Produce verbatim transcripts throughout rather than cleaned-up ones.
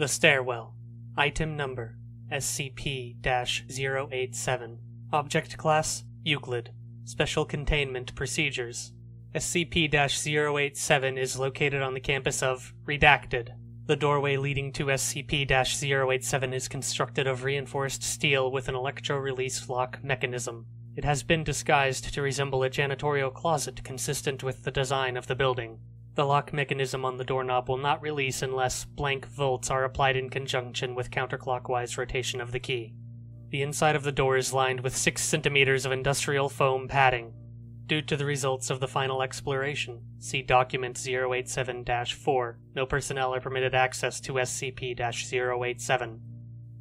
The stairwell. Item number S C P zero eight seven. Object class Euclid. Special containment procedures. S C P zero eight seven is located on the campus of Redacted. The doorway leading to S C P zero eight seven is constructed of reinforced steel with an electro-release lock mechanism. It has been disguised to resemble a janitorial closet consistent with the design of the building. The lock mechanism on the doorknob will not release unless blank volts are applied in conjunction with counterclockwise rotation of the key. The inside of the door is lined with six centimeters of industrial foam padding. Due to the results of the final exploration, see Document zero eight seven dash four, no personnel are permitted access to S C P zero eight seven.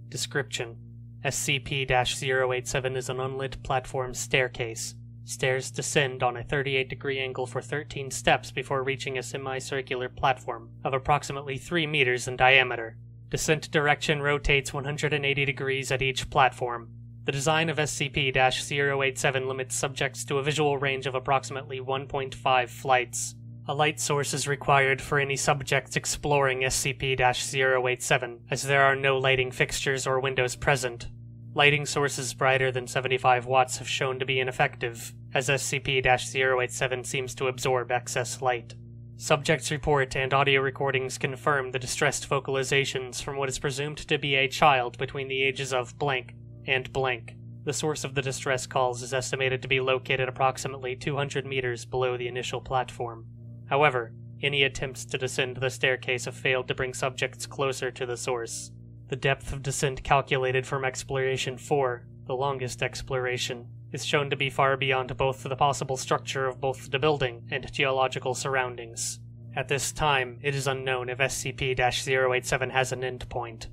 Description: S C P zero eight seven is an unlit platform staircase. Stairs descend on a thirty-eight degree angle for thirteen steps before reaching a semicircular platform of approximately three meters in diameter. Descent direction rotates one hundred eighty degrees at each platform. The design of S C P zero eight seven limits subjects to a visual range of approximately one point five flights. A light source is required for any subjects exploring S C P zero eight seven, as there are no lighting fixtures or windows present. Lighting sources brighter than seventy-five watts have shown to be ineffective, as S C P zero eight seven seems to absorb excess light. Subjects' report and audio recordings confirm the distressed vocalizations from what is presumed to be a child between the ages of blank and blank. The source of the distress calls is estimated to be located approximately two hundred meters below the initial platform. However, any attempts to descend the staircase have failed to bring subjects closer to the source. The depth of descent calculated from Exploration four, the longest exploration, is shown to be far beyond both the possible structure of both the building and geological surroundings. At this time, it is unknown if S C P zero eight seven has an endpoint.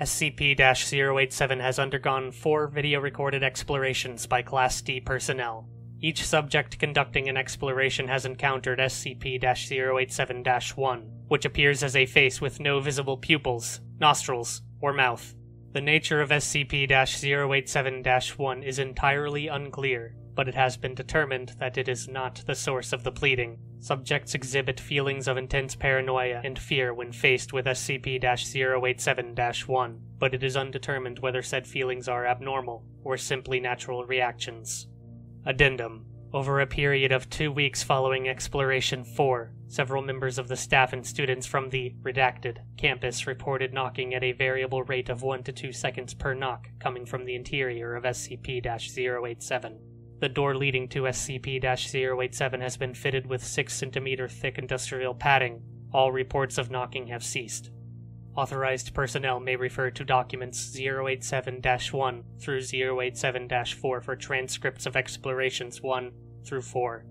S C P zero eight seven has undergone four video-recorded explorations by Class D personnel. Each subject conducting an exploration has encountered S C P zero eight seven dash one, which appears as a face with no visible pupils, nostrils, or mouth. The nature of S C P zero eight seven dash one is entirely unclear, but it has been determined that it is not the source of the pleading. Subjects exhibit feelings of intense paranoia and fear when faced with S C P zero eight seven dash one, but it is undetermined whether said feelings are abnormal or simply natural reactions. Addendum. Over a period of two weeks following Exploration four, several members of the staff and students from the Redacted campus reported knocking at a variable rate of one to two seconds per knock coming from the interior of S C P zero eight seven. The door leading to S C P zero eight seven has been fitted with six centimeter thick industrial padding. All reports of knocking have ceased. Authorized personnel may refer to documents zero eight seven dash one through zero eight seven dash four for transcripts of explorations one through four.